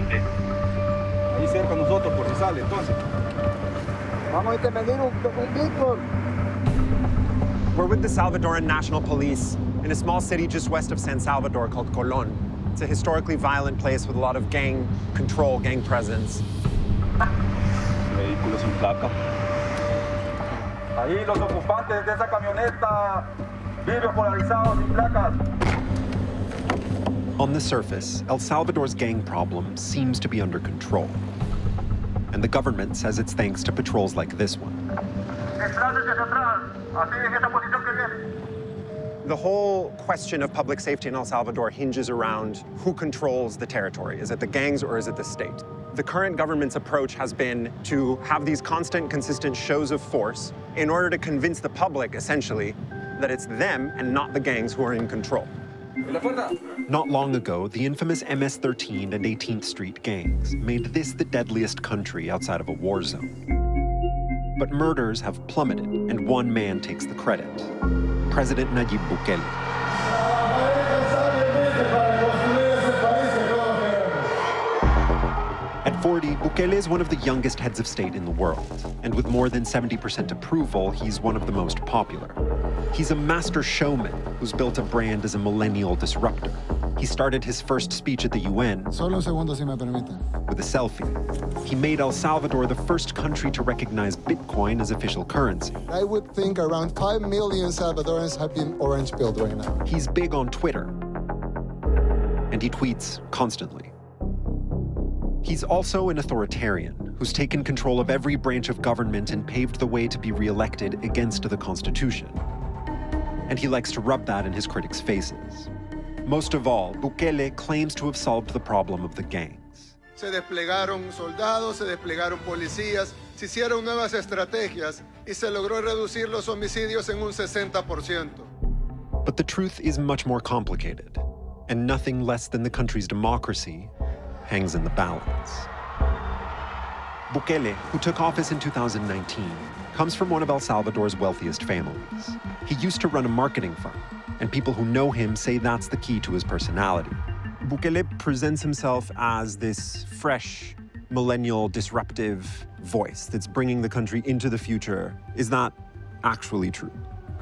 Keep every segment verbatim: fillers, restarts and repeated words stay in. adelante. Ahí cerca nosotros, por si sale, entonces. Vamos a intervenir un, un Bitcoin. We're with the Salvadoran National Police in a small city just west of San Salvador called Colón. It's a historically violent place with a lot of gang control, gang presence. Vehículos sin placa. Ahí los ocupantes de esa camioneta, vidrios polarizados sin placas. On the surface, El Salvador's gang problem seems to be under control. And the government says it's thanks to patrols like this one. The whole question of public safety in El Salvador hinges around who controls the territory. Is it the gangs or is it the state? The current government's approach has been to have these constant, consistent shows of force in order to convince the public, essentially, that it's them and not the gangs who are in control. Not long ago, the infamous M S thirteen and eighteenth Street gangs made this the deadliest country outside of a war zone. But murders have plummeted, and one man takes the credit, President Nayib Bukele. At forty, Bukele is one of the youngest heads of state in the world, and with more than seventy percent approval, he's one of the most popular. He's a master showman who's built a brand as a millennial disruptor. He started his first speech at the U N Solo un segundo, si me permiten. With a selfie. He made El Salvador the first country to recognize Bitcoin as official currency. I would think around five million Salvadorans have been orange pilled right now. He's big on Twitter, and he tweets constantly. He's also an authoritarian who's taken control of every branch of government and paved the way to be re-elected against the Constitution. And he likes to rub that in his critics' faces. Most of all, Bukele claims to have solved the problem of the gangs. Se desplegaron soldados, se desplegaron policías, se hicieron nuevas estrategias y se logró reducir los homicidios en un sesenta por ciento. But the truth is much more complicated, and nothing less than the country's democracy hangs in the balance. Bukele, who took office in two thousand nineteen, comes from one of El Salvador's wealthiest families. He used to run a marketing firm, and people who know him say that's the key to his personality. Bukele presents himself as this fresh, millennial, disruptive voice that's bringing the country into the future. Is that actually true?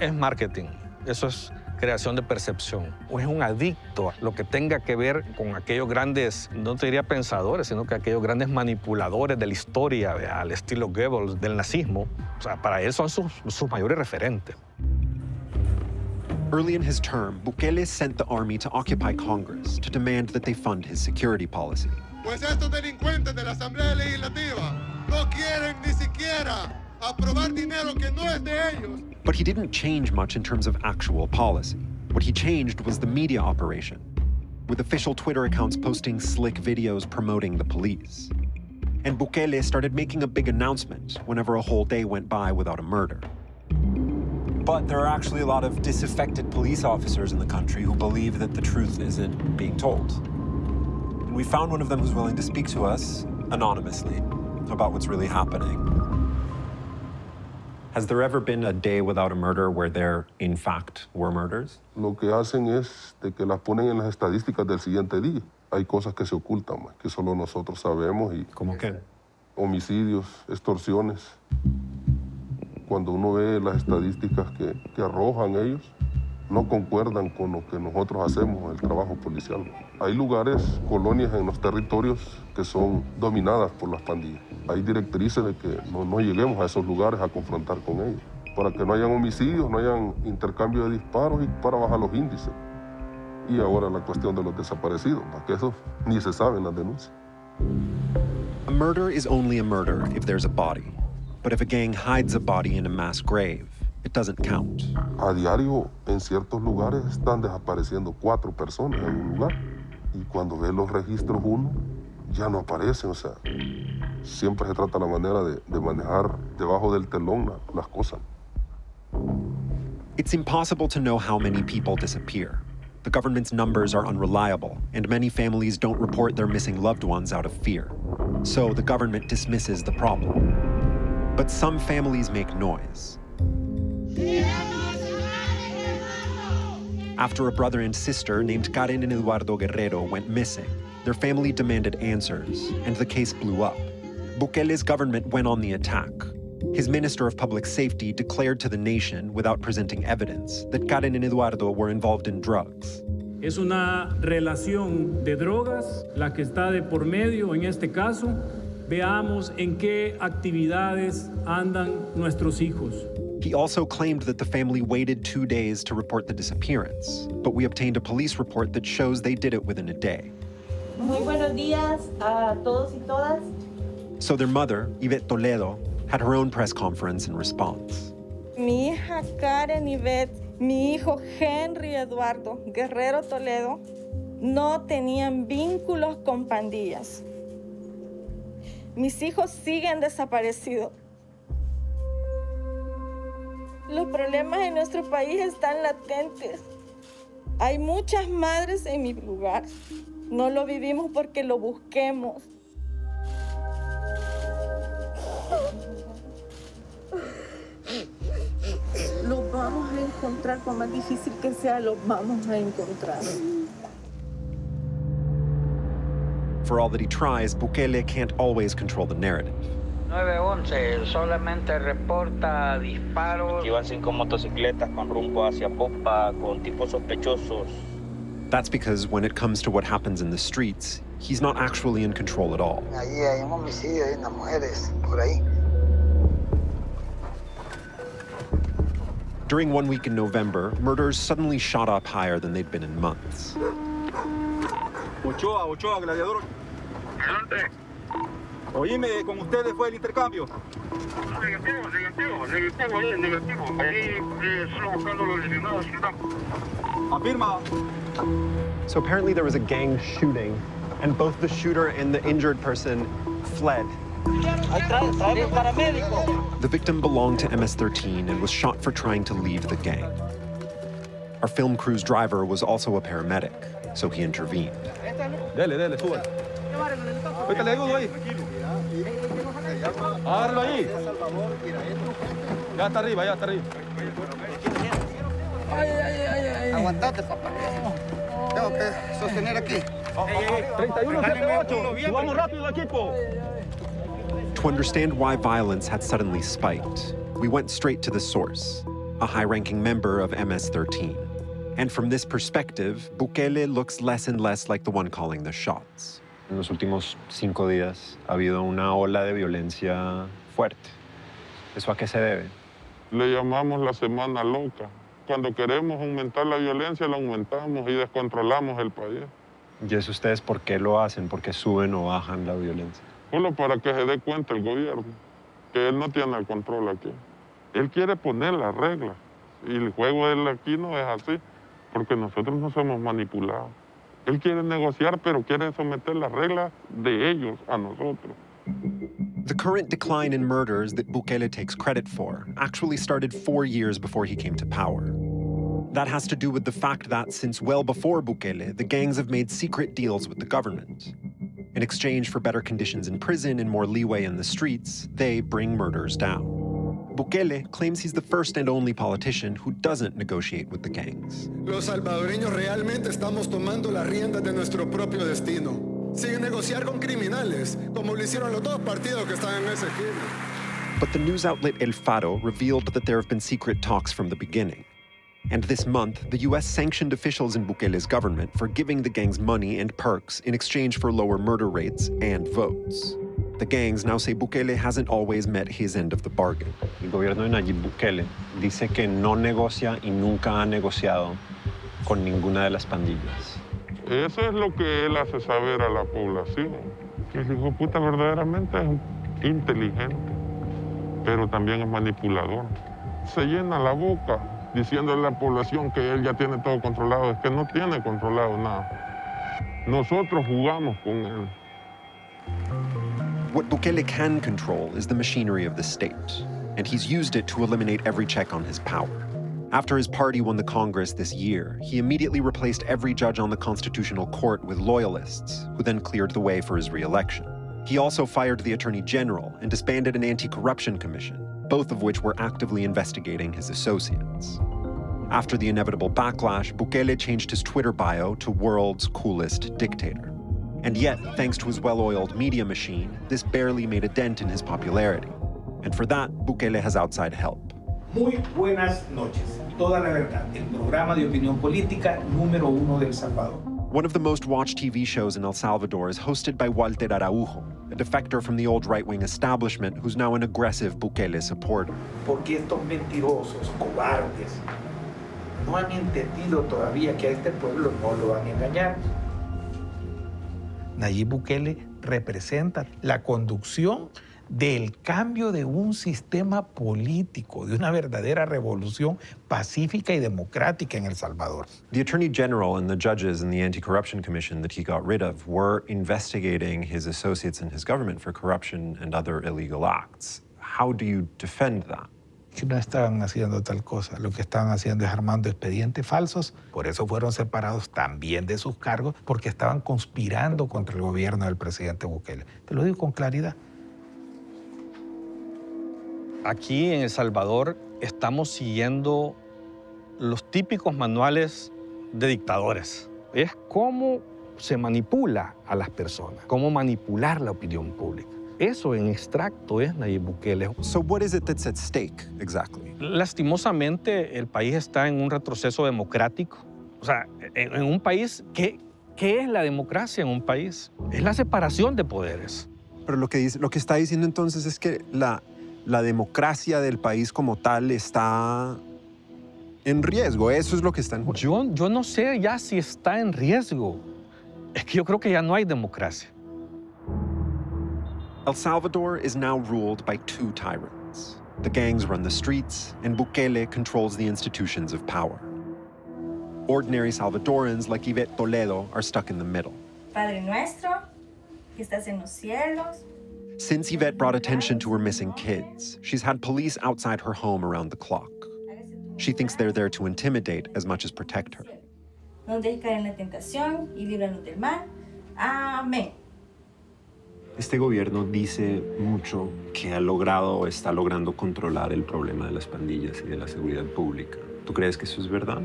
Es marketing. Eso es creación de percepción. O es un adicto a lo que tenga que ver con aquellos grandes, no te diría pensadores, sino que aquellos grandes manipuladores de la historia, al estilo Goebbels, del nazismo. O sea, para él son sus, sus mayores referentes. Early in his term, Bukele sent the army to occupy Congress to demand that they fund his security policy. Pues estos delincuentes de la Asamblea Legislativa no quieren ni siquiera aprobar dinero que no es de ellos. But he didn't change much in terms of actual policy. What he changed was the media operation, with official Twitter accounts posting slick videos promoting the police. And Bukele started making a big announcement whenever a whole day went by without a murder. But there are actually a lot of disaffected police officers in the country who believe that the truth isn't being told. And we found one of them who's willing to speak to us anonymously about what's really happening. Has there ever been a day without a murder where there, in fact, were murders? Lo que hacen es de que las ponen en las estadísticas del siguiente día. Hay cosas que se ocultan, que solo nosotros sabemos y. ¿Cómo qué? Homicidios, extorsiones. Cuando uno ve las estadísticas que, que arrojan ellos, no concuerdan con lo que nosotros hacemos, el trabajo policial. Hay lugares, colonias en los territorios que son dominadas por las pandillas. Hay directrices de que no, no lleguemos a esos lugares a confrontar con ellos, para que no hayan homicidios, no hayan intercambio de disparos y para bajar los índices. Y ahora la cuestión de los desaparecidos, porque eso ni se sabe en las denuncias. A murder is only a murder if there's a body. But if a gang hides a body in a mass grave, it doesn't count. A diario, en ciertos lugares están desapareciendo cuatro personas en un lugar. Y cuando ve los registros uno, ya no aparecen. O sea, siempre se trata la manera de, de manejar debajo del telón la, las cosas. It's impossible to know how many people disappear. The government's numbers are unreliable, and many families don't report their missing loved ones out of fear. So the government dismisses the problem. But some families make noise. After a brother and sister named Karen and Eduardo Guerrero went missing, Their family demanded answers, and the case blew up. Bukele's government went on the attack. His Minister of Public Safety declared to the nation, without presenting evidence, that Karen and Eduardo were involved in drugs. Es una relación de drogas la que está de por medio en este caso. Veamos en qué actividades andan nuestros hijos. He also claimed that the family waited two days to report the disappearance, but we obtained a police report that shows they did it within a day. Muy buenos días a todos y todas. So their mother, Yvette Toledo, had her own press conference in response. Mi hija Karen Yvette, mi hijo Henry Eduardo Guerrero Toledo no tenían vínculos con pandillas. Mis hijos siguen desaparecidos. Los problemas en nuestro país están latentes. Hay muchas madres en mi lugar. No lo vivimos porque lo busquemos. Los vamos a encontrar, por más difícil que sea, los vamos a encontrar. For all that he tries, Bukele can't always control the narrative. nine one one solamente reporta disparos. Iban cinco motocicletas con rumbo hacia Popa, con tipos sospechosos. That's because when it comes to what happens in the streets, he's not actually in control at all. Allí hay un homicidio, hay unas mujeres por ahí. During one week in November, murders suddenly shot up higher than they'd been in months. Ochoa, Ochoa, Gladiador. Adelante. Oíme, con ustedes fue el intercambio. Negativo, negativo, negativo, negativo. Ahí solo buscando los eliminados. Afirma. So apparently there was a gang shooting, and both the shooter and the injured person fled. The victim belonged to M S thirteen and was shot for trying to leave the gang. Our film crew's driver was also a paramedic, so he intervened. Dele, dele, sube. Pétale algo ahí. Agárralo ahí. Ya está arriba, ya está arriba. Ay, ay, ay, ay. Aguantate, papá. Tengo que sostener aquí. thirty-one seventy-eight. Vamos rápido, equipo. To understand why violence had suddenly spiked, we went straight to the source, a high-ranking member of M S thirteen. And from this perspective, Bukele looks less and less like the one calling the shots. En los últimos cinco días ha habido una ola de violencia fuerte. ¿Eso a qué se debe? Le llamamos la semana loca. Cuando queremos aumentar la violencia, la aumentamos y descontrolamos el país. ¿Y eso ustedes por qué lo hacen? ¿Por qué suben o bajan la violencia? Solo para que se dé cuenta el gobierno que él no tiene el control aquí. Él quiere poner las reglas. Y el juego de él aquí no es así, porque nosotros no somos manipulados. Él quiere negociar, pero quiere someter las reglas de ellos a nosotros. The current decline in murders that Bukele takes credit for actually started four years before he came to power. That has to do with the fact that since well before Bukele, the gangs have made secret deals with the government. In exchange for better conditions in prison and more leeway in the streets, they bring murders down. Bukele claims he's the first and only politician who doesn't negotiate with the gangs. Los salvadoreños realmente estamos tomando las riendas de nuestro propio destino, sin negociar con criminales, como lo hicieron los dos partidos que están en ese esquema. But the news outlet El Faro revealed that there have been secret talks from the beginning. And this month, the U S sanctioned officials in Bukele's government for giving the gangs money and perks in exchange for lower murder rates and votes. The gangs now say Bukele hasn't always met his end of the bargain. El gobierno de Nayib Bukele dice que no negocia y nunca ha negociado con ninguna de las pandillas. Eso es lo que él hace saber a la población. El hijo puta verdaderamente es inteligente, pero también es manipulador. Se llena la boca diciéndole a la población que él ya tiene todo controlado. Es que no tiene controlado nada. Nosotros jugamos con él. What Bukele can control is the machinery of the state, and he's used it to eliminate every check on his power. After his party won the Congress this year, he immediately replaced every judge on the Constitutional Court with loyalists, who then cleared the way for his re-election. He also fired the Attorney General and disbanded an anti-corruption commission, both of which were actively investigating his associates. After the inevitable backlash, Bukele changed his Twitter bio to World's Coolest Dictator. And yet, thanks to his well-oiled media machine, this barely made a dent in his popularity. And for that, Bukele has outside help. Muy buenas noches. Toda la verdad. El programa de opinión política número uno de El Salvador. One of the most watched T V shows in El Salvador is hosted by Walter Araujo, a defector from the old right-wing establishment who's now an aggressive Bukele supporter. Porque estos mentirosos, cobardes, no han entendido todavía que a este pueblo no lo van a engañar. Nayib Bukele representa la conducción del cambio de un sistema político, de una verdadera revolución pacífica y democrática en El Salvador. The Attorney General and the judges in the Anti-Corruption Commission that he got rid of were investigating his associates in his government for corruption and other illegal acts. How do you defend that? Que no estaban haciendo tal cosa. Lo que estaban haciendo es armando expedientes falsos. Por eso fueron separados también de sus cargos, porque estaban conspirando contra el gobierno del presidente Bukele. Te lo digo con claridad. Aquí en El Salvador estamos siguiendo los típicos manuales de dictadores. Es cómo se manipula a las personas, cómo manipular la opinión pública. Eso en extracto es Nayib Bukele. So what is it that's at stake exactly? Lastimosamente el país está en un retroceso democrático. O sea, en, en un país, ¿qué, ¿qué es la democracia en un país? Es la separación de poderes. Pero lo que, dice, lo que está diciendo entonces es que la, la democracia del país como tal está en riesgo. Eso es lo que está en juego. Yo, yo no sé ya si está en riesgo. Es que yo creo que ya no hay democracia. El Salvador is now ruled by two tyrants. The gangs run the streets, and Bukele controls the institutions of power. Ordinary Salvadorans like Yvette Toledo are stuck in the middle. Padre nuestro, que estás en los cielos. Since Yvette brought attention to her missing kids, she's had police outside her home around the clock. She thinks they're there to intimidate as much as protect her. No dejes caer en la tentación y líbranos del mal. Amén. Este gobierno dice mucho que ha logrado o está logrando controlar el problema de las pandillas y de la seguridad pública. ¿Tú crees que eso es verdad?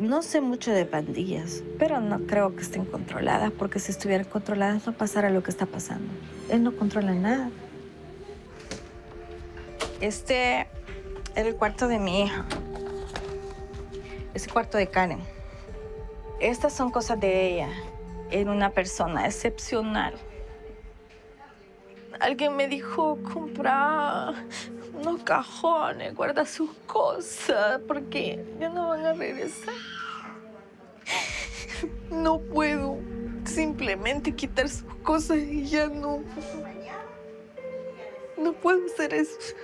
No sé mucho de pandillas, pero no creo que estén controladas, porque si estuvieran controladas no pasara lo que está pasando. Él no controla nada. Este era el cuarto de mi hija. Es el cuarto de Karen. Estas son cosas de ella. Era una persona excepcional. Alguien me dijo, compra unos cajones, guarda sus cosas, porque ya no van a regresar. No puedo simplemente quitar sus cosas y ya no. No puedo hacer eso.